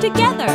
together.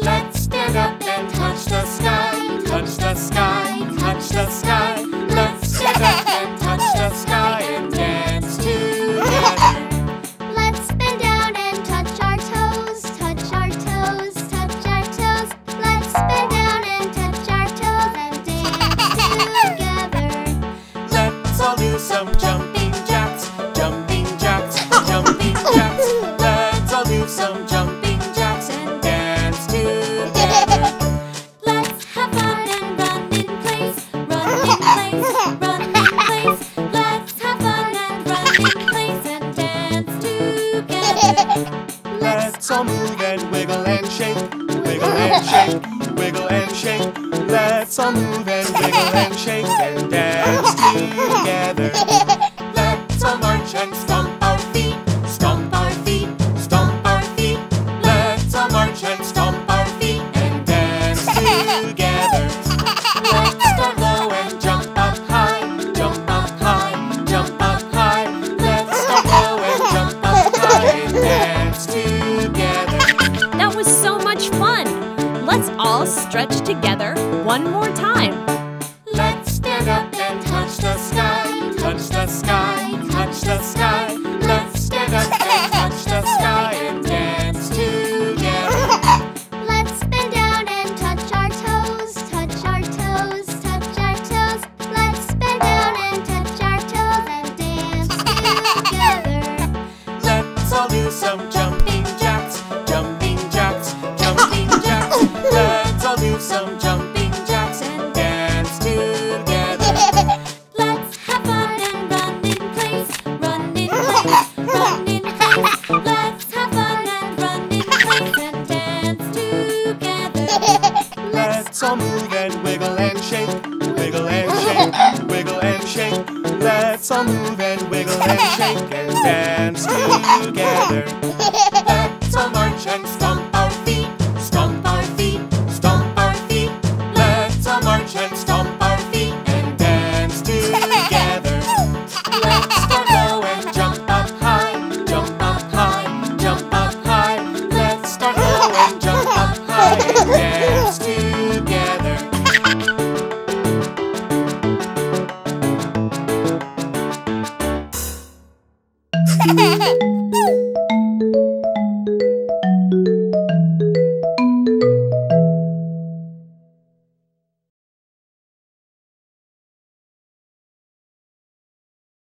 Let's stand up and touch the sky. Touch the sky, touch the sky. Let's stand up and touch the sky and dance together.